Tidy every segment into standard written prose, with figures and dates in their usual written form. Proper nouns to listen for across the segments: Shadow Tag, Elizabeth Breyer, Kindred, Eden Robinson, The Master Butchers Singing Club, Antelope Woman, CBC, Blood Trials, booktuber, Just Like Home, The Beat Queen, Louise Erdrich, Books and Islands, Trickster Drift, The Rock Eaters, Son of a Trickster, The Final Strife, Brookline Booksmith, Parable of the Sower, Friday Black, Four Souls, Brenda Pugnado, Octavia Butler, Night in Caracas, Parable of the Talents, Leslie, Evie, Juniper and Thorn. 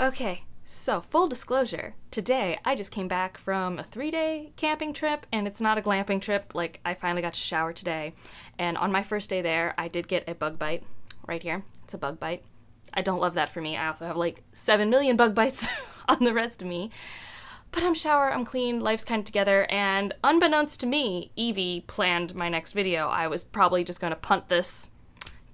Okay, so full disclosure, today I just came back from a 3-day camping trip, and it's not a glamping trip, like I finally got to shower today, and on my first day there I did get a bug bite right here. It's a bug bite. I don't love that for me. I also have like 7 million bug bites on the rest of me. But I'm showered, I'm clean, life's kind of together, and unbeknownst to me, Evie planned my next video. I was probably just going to punt this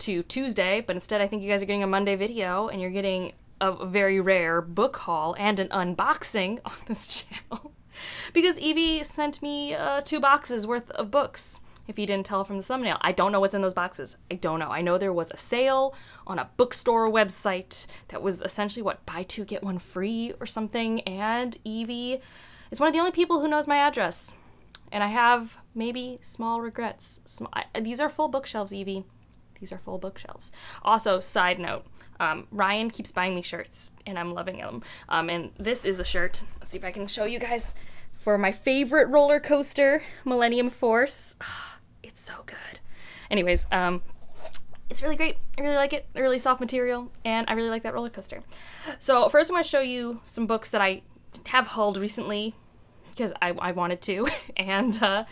to Tuesday, but instead I think you guys are getting a Monday video, and you're getting a very rare book haul and an unboxing on this channel. Because Evie sent me 2 boxes worth of books, if you didn't tell from the thumbnail. I don't know what's in those boxes. I don't know. I know there was a sale on a bookstore website that was essentially, what, buy 2, get 1 free or something, and Evie is one of the only people who knows my address, and I have maybe small regrets. These are full bookshelves, Evie. These are full bookshelves. Also, side note, Ryan keeps buying me shirts, and I'm loving them, and this is a shirt. Let's see if I can show you guys for my favorite roller coaster, Millennium Force. It's so good. Anyways, it's really great. I really like it. Really soft material, and I really like that roller coaster. So first I want to show you some books that I have hauled recently because I wanted to, and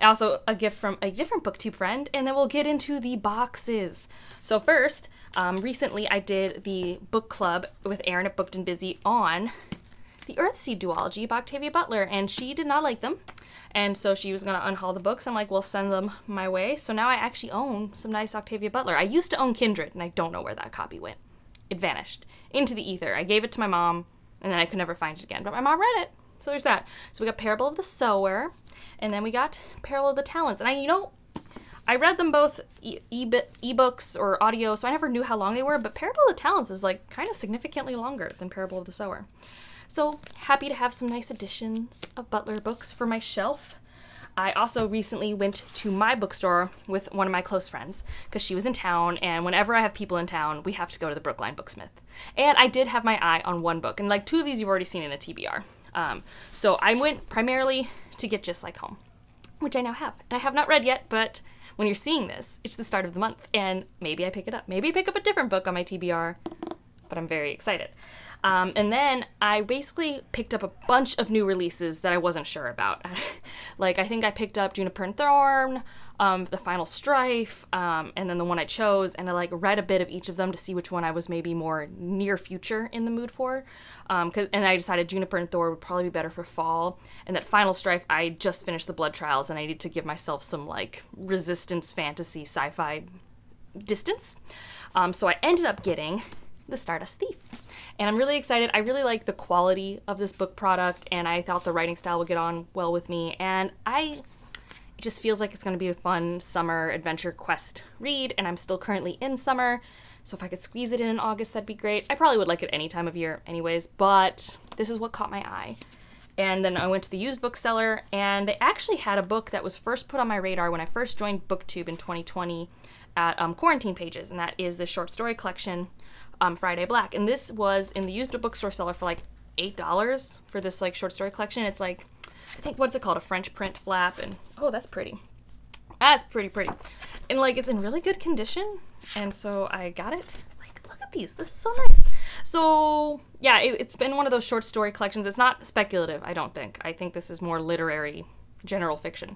also a gift from a different BookTube friend, and then we'll get into the boxes. So first, recently I did the book club with Erin at Booked and Busy on the Earthseed duology by Octavia Butler, and she did not like them, and so she was going to unhaul the books. I'm like, well, send them my way. So now I actually own some nice Octavia Butler. I used to own Kindred, and I don't know where that copy went. It vanished into the ether. I gave it to my mom, and then I could never find it again, but my mom read it, so there's that. So we got Parable of the Sower, and then we got Parable of the Talents, and I, you know, I read them both ebooks or audio, so I never knew how long they were, but Parable of the Talents is like kind of significantly longer than Parable of the Sower. So happy to have some nice additions of Butler books for my shelf. I also recently went to my bookstore with one of my close friends because she was in town, and whenever I have people in town, we have to go to the Brookline Booksmith. And I did have my eye on one book, and like 2 of these you've already seen in a TBR. So I went primarily to get Just Like Home, which I now have. And I have not read yet, but when you're seeing this, it's the start of the month, and maybe I pick it up. Maybe I pick up a different book on my TBR, but I'm very excited. And then I basically picked up a bunch of new releases that I wasn't sure about. Like, I think I picked up Juniper and Thorn, The Final Strife, and then the one I chose, and I like read a bit of each of them to see which one I was maybe more near future in the mood for. And I decided Juniper and Thorn would probably be better for fall, and that Final Strife, I just finished the Blood Trials, and I need to give myself some like resistance fantasy sci-fi distance. So I ended up getting The Stardust Thief. And I'm really excited. I really like the quality of this book product, and I thought the writing style would get on well with me, and it just feels like it's going to be a fun summer adventure quest read, and I'm still currently in summer, so if I could squeeze it in August, that'd be great. I probably would like it any time of year anyways, but this is what caught my eye. And then I went to the used bookseller, and they actually had a book that was first put on my radar when I first joined BookTube in 2020 at Quarantine Pages, and that is the short story collection Friday Black. And this was in the used bookstore seller for like $8 for this like short story collection. It's like, I think, what's it called? A French print flap, and oh, that's pretty. That's pretty pretty. And like, it's in really good condition, and so I got it. Like, look at these. This is so nice. So yeah, it's been one of those short story collections. It's not speculative, I don't think. I think this is more literary general fiction.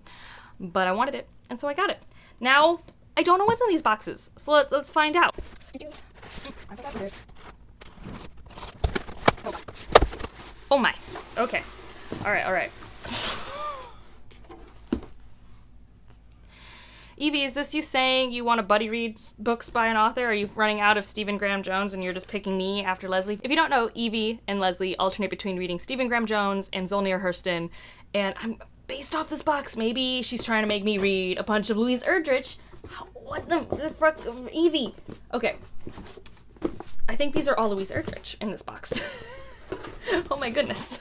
But I wanted it, and so I got it. Now, I don't know what's in these boxes, so let's find out. Oh my. Okay. Alright, alright. Evie, is this you saying you want to buddy read books by an author? Are you running out of Stephen Graham Jones and you're just picking me after Leslie? If you don't know, Evie and Leslie alternate between reading Stephen Graham Jones and Zora Neale Hurston, and I'm based off this box. Maybe she's trying to make me read a bunch of Louise Erdrich. What the fuck? Evie! Okay. I think these are all Louise Erdrich in this box. Oh my goodness.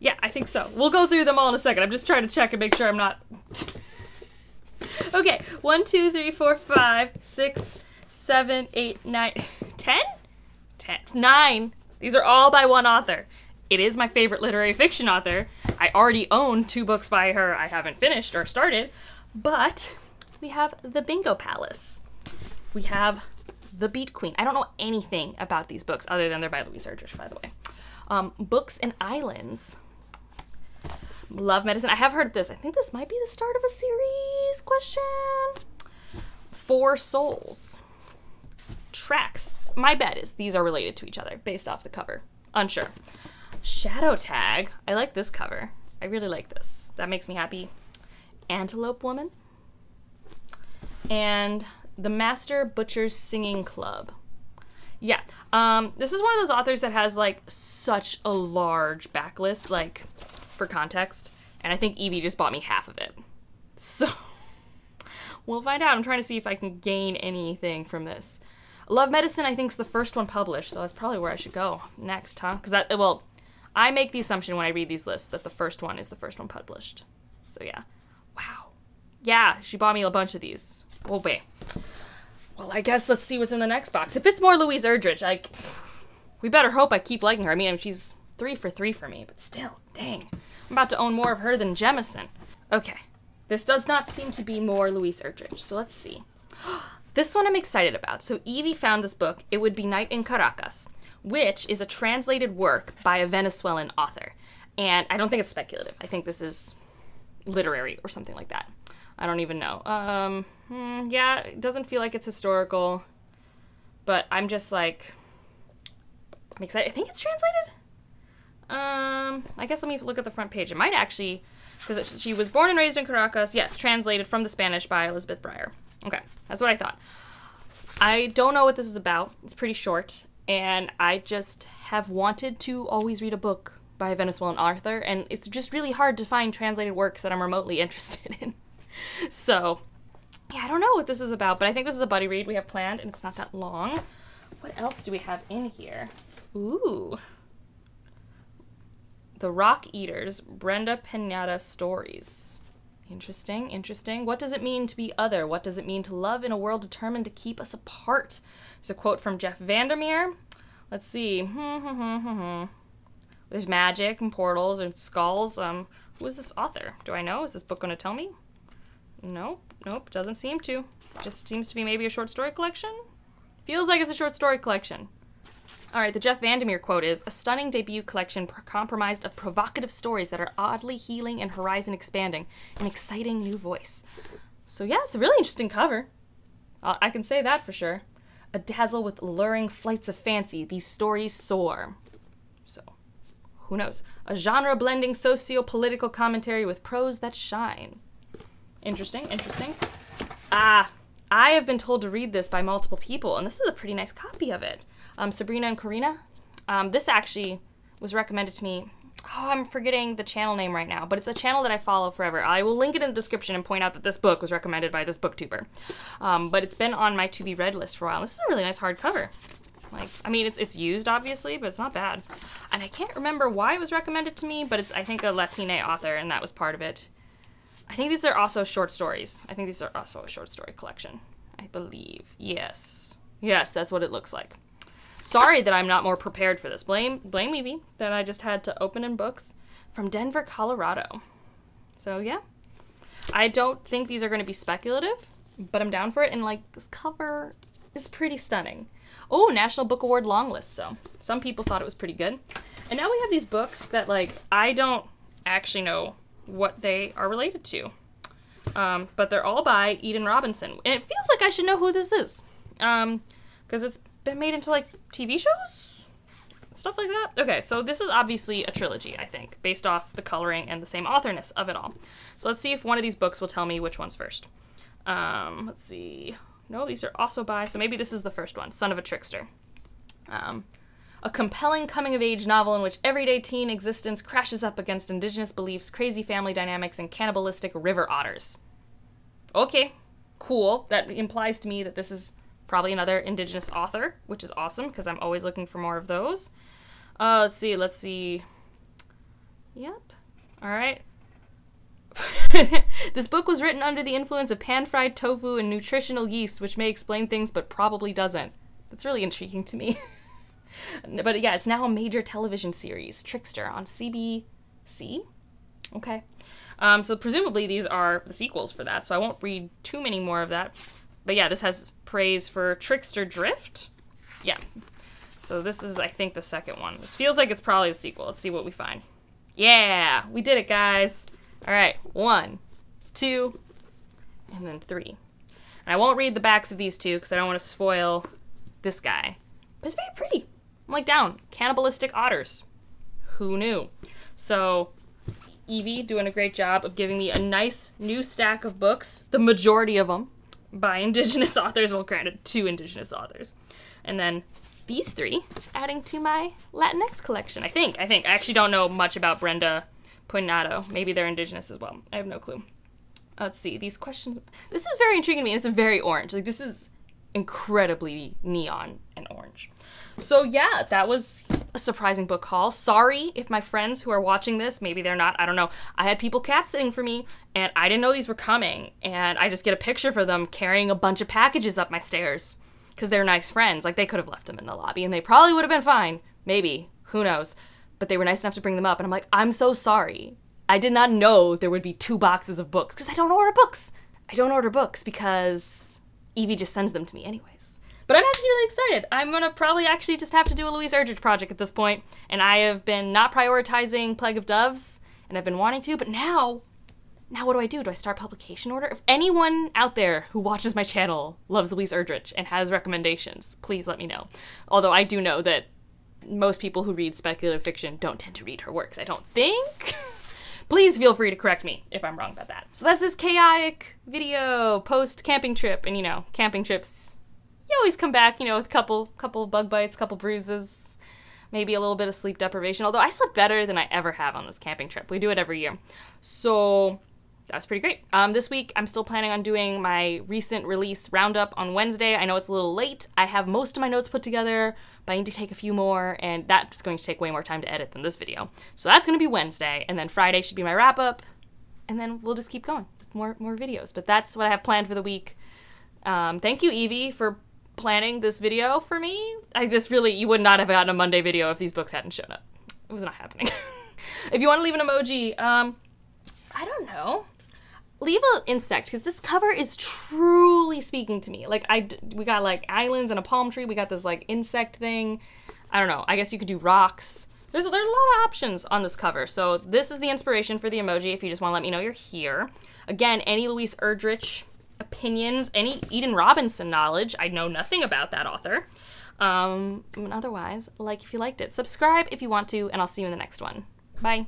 Yeah, I think so. We'll go through them all in a second. I'm just trying to check and make sure I'm not... Okay, 1, 2, 3, 4, 5, 6, 7, 8, 9, 10? 9! These are all by one author. It is my favorite literary fiction author. I already own 2 books by her I haven't finished or started, but... We have The Bingo Palace. We have The Beat Queen. I don't know anything about these books other than they're by Louise Erdrich, by the way. Books and Islands. Love Medicine. I have heard this. I think this might be the start of a series question. Four Souls. Tracks. My bet is these are related to each other based off the cover. Unsure. Shadow Tag. I like this cover. I really like this. That makes me happy. Antelope Woman. And The Master Butchers Singing Club. Yeah. This is one of those authors that has like such a large backlist, like for context. And I think Evie just bought me half of it. So we'll find out. I'm trying to see if I can gain anything from this. Love Medicine, I think, is the first one published, so that's probably where I should go next, huh? Because that, well, I make the assumption when I read these lists that the first one is the first one published. So yeah. Wow. Yeah, she bought me a bunch of these. Oh, babe. Well, I guess let's see what's in the next box. If it's more Louise Erdrich, we better hope I keep liking her. I mean, she's 3 for 3 for me, but still, dang. I'm about to own more of her than Jemison. Okay. This does not seem to be more Louise Erdrich, so let's see. This one I'm excited about. So Evie found this book. It would be Night in Caracas, which is a translated work by a Venezuelan author. And I don't think it's speculative. I think this is literary or something like that. I don't even know. Yeah, it doesn't feel like it's historical, but I'm just like, I'm excited. I think it's translated. I guess let me look at the front page. It might actually, because she was born and raised in Caracas. Yes, translated from the Spanish by Elizabeth Breyer. Okay, that's what I thought. I don't know what this is about. It's pretty short, and I just have wanted to always read a book by a Venezuelan author, and it's just really hard to find translated works that I'm remotely interested in. So, yeah, I don't know what this is about, but I think this is a buddy read we have planned, and it's not that long. What else do we have in here? Ooh. The Rock Eaters, Brenda Pinata Stories. Interesting, interesting. What does it mean to be other? What does it mean to love in a world determined to keep us apart? There's a quote from Jeff Vandermeer. Let's see. There's magic and portals and skulls. Who is this author? Do I know? Is this book going to tell me? Nope, nope, doesn't seem to. Just seems to be maybe a short story collection? Feels like it's a short story collection. All right, the Jeff Vandermeer quote is, "A stunning debut collection comprised of provocative stories that are oddly healing and horizon expanding, an exciting new voice." So yeah, it's a really interesting cover. I can say that for sure. "A dazzle with luring flights of fancy, these stories soar." So, who knows? "A genre-blending socio-political commentary with prose that shine." Interesting, interesting. Ah, I have been told to read this by multiple people, and this is a pretty nice copy of it. Sabrina and Karina. This actually was recommended to me. Oh, I'm forgetting the channel name right now, but it's a channel that I follow forever. I will link it in the description and point out that this book was recommended by this booktuber. But it's been on my to-be-read list for a while. This is a really nice hardcover. Like, I mean, it's used, obviously, but it's not bad. And I can't remember why it was recommended to me, but it's, I think, a Latina author, and that was part of it. I think these are also short stories. I think these are also a short story collection, I believe. Yes. Yes, that's what it looks like. Sorry that I'm not more prepared for this. Blame Evie that I just had to open in books from Denver, Colorado. So yeah, I don't think these are going to be speculative, but I'm down for it. And like, this cover is pretty stunning. Oh, National Book Award Longlist. So some people thought it was pretty good. And now we have these books that like, I don't actually know what they are related to. But they're all by Eden Robinson. And it feels like I should know who this is. Because it's been made into like TV shows, stuff like that. Okay, so this is obviously a trilogy, I think, based off the coloring and the same authorness of it all. So let's see if one of these books will tell me which one's first. Let's see. No, these are also by, so maybe this is the first one, Son of a Trickster. A compelling coming-of-age novel in which everyday teen existence crashes up against indigenous beliefs, crazy family dynamics, and cannibalistic river otters. Okay, cool. That implies to me that this is probably another indigenous author, which is awesome because I'm always looking for more of those. Let's see, let's see. Yep. All right. This book was written under the influence of pan-fried tofu and nutritional yeast, which may explain things but probably doesn't. That's really intriguing to me. But yeah, it's now a major television series, Trickster, on CBC. Okay. So presumably these are the sequels for that, so I won't read too many more of that. But yeah, this has praise for Trickster Drift. Yeah. So this is, I think, the second one. This feels like it's probably the sequel. Let's see what we find. Yeah! We did it, guys! Alright, 1, 2, and then 3. And I won't read the backs of these two because I don't want to spoil this guy. But it's very pretty. I'm like down. Cannibalistic otters. Who knew? So, Evie doing a great job of giving me a nice new stack of books. The majority of them by Indigenous authors. Well, granted, 2 Indigenous authors. And then these 3 adding to my Latinx collection, I think. I actually don't know much about Brenda Pugnado. Maybe they're Indigenous as well. I have no clue. Let's see, these questions. This is very intriguing to me. It's a very orange. Like, this is incredibly neon and orange. So yeah, that was a surprising book haul. Sorry if my friends who are watching this, maybe they're not, I don't know. I had people cat sitting for me and I didn't know these were coming. And I just get a picture for them carrying a bunch of packages up my stairs because they're nice friends. Like, they could have left them in the lobby and they probably would have been fine. Maybe, who knows? But they were nice enough to bring them up. And I'm like, I'm so sorry. I did not know there would be 2 boxes of books because I don't order books. I don't order books because Evie just sends them to me anyways. But I'm actually really excited. I'm gonna probably actually just have to do a Louise Erdrich project at this point, and I have been not prioritizing Plague of Doves, and I've been wanting to, but now what do I do? Do I start publication order? If anyone out there who watches my channel loves Louise Erdrich and has recommendations, please let me know. Although I do know that most people who read speculative fiction don't tend to read her works, I don't think. Please feel free to correct me if I'm wrong about that. So that's this chaotic video post-camping trip. And you know, camping trips, you always come back, you know, with a couple bug bites, couple bruises, maybe a little bit of sleep deprivation. Although I slept better than I ever have on this camping trip. We do it every year. So that was pretty great. This week, I'm still planning on doing my recent release roundup on Wednesday. I know it's a little late. I have most of my notes put together, but I need to take a few more, and that's going to take way more time to edit than this video. So that's going to be Wednesday, and then Friday should be my wrap-up, and then we'll just keep going with more videos. But that's what I have planned for the week. Thank you, Evie, for planning this video for me. You would not have gotten a Monday video if these books hadn't shown up. It was not happening. If you want to leave an emoji, I don't know. Leave an insect, because this cover is truly speaking to me. Like, we got, like, islands and a palm tree. We got this, like, insect thing. I don't know. I guess you could do rocks. There are a lot of options on this cover. So this is the inspiration for the emoji, if you just want to let me know you're here. Again, any Louise Erdrich opinions, any Eden Robinson knowledge. I know nothing about that author. And otherwise, like if you liked it. Subscribe if you want to, and I'll see you in the next one. Bye.